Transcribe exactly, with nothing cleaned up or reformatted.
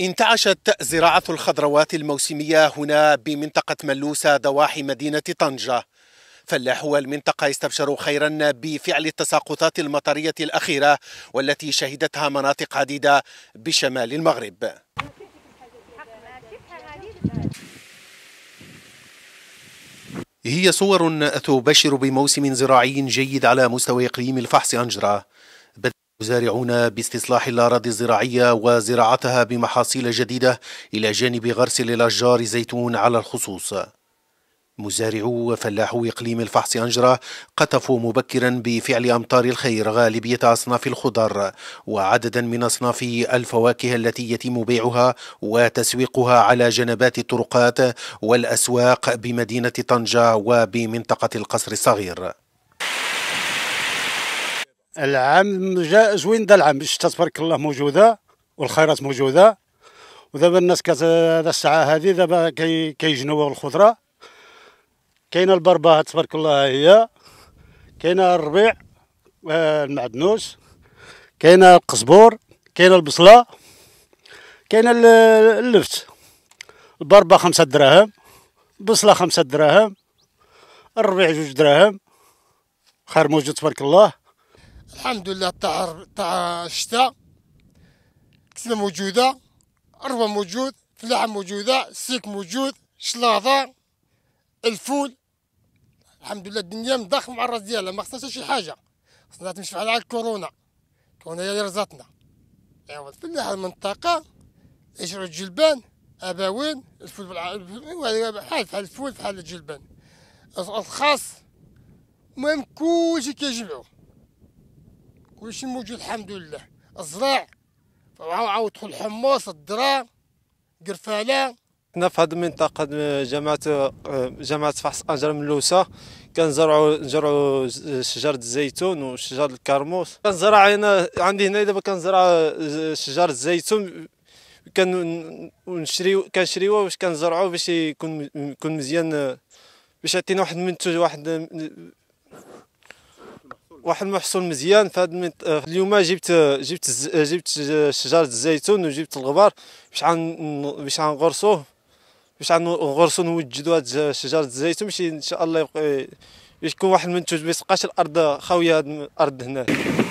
انتعشت زراعة الخضروات الموسمية هنا بمنطقة ملوسة ضواحي مدينة طنجة. فلاح والمنطقة يستبشروا خيرا بفعل التساقطات المطرية الأخيرة والتي شهدتها مناطق عديدة بشمال المغرب. هي صور تبشر بموسم زراعي جيد على مستوى إقليم الفحص انجرة. المزارعون باستصلاح الأراضي الزراعية وزراعتها بمحاصيل جديدة إلى جانب غرس للأشجار زيتون على الخصوص. مزارعو وفلاحو إقليم الفحص انجرة قطفوا مبكرا بفعل أمطار الخير غالبية أصناف الخضر وعددا من أصناف الفواكه التي يتم بيعها وتسويقها على جنبات الطرقات والأسواق بمدينة طنجة وبمنطقة القصر الصغير. العام جاء زوين، دا العام الشتا تبارك الله موجوده والخيرات موجوده، ودابا الناس كت هذا الساعه هذه دابا كيجنوا الخضره. كاينه البربه تبارك الله، هي كاينه الربيع المعدنوس، كاينه القزبور، كاينه البصله، كاينه اللفت. البربه خمسة دراهم، البصله خمسة دراهم، الربيع جوج دراهم. خير موجود تبارك الله. الحمد لله تاع تاع الشتاء كسله موجوده، الربا موجود، فلاحه موجوده، السيك موجود، الشلاضه، الفول. الحمد لله الدنيا مضخمه مع الراس ديالها، ما خصناش شي حاجه، خصنا تمشي على الكورونا. الكورونا هي اللي رزقتنا. ايوا الفلاحه المنطقه يشرو الجلبان، اباوين، الفول بحال بحال الفول بحال الجلبان، الخاص، المهم كلشي كيجمعو. كلشي موجود الحمد لله، الزراع عاودتو، الحمص، الذره، قرفاله. حنا في هذه المنطقه جامعه جامعه فحص انجرة ملوسه كنزرعوا نزرعوا شجره الزيتون وشجره الكرموس. كنزرع هنا عندي هنا دابا كنزرع شجره الزيتون، كن ونشريو كنشريوها باش كنزرعوا باش يكون يكون مزيان، باش يعطينا واحد المنتوج واحد واحد المحصول مزيان. في هذا اليوم جبت جبت جبت شجره الزيتون وجبت الغبار باش باش غنغرسوه باش غنغرسو نوجدوا هاد شجره الزيتون باش ان شاء الله يكون واحد المنتوج، ما يبقاش الارض خاويه. هاد الارض هنا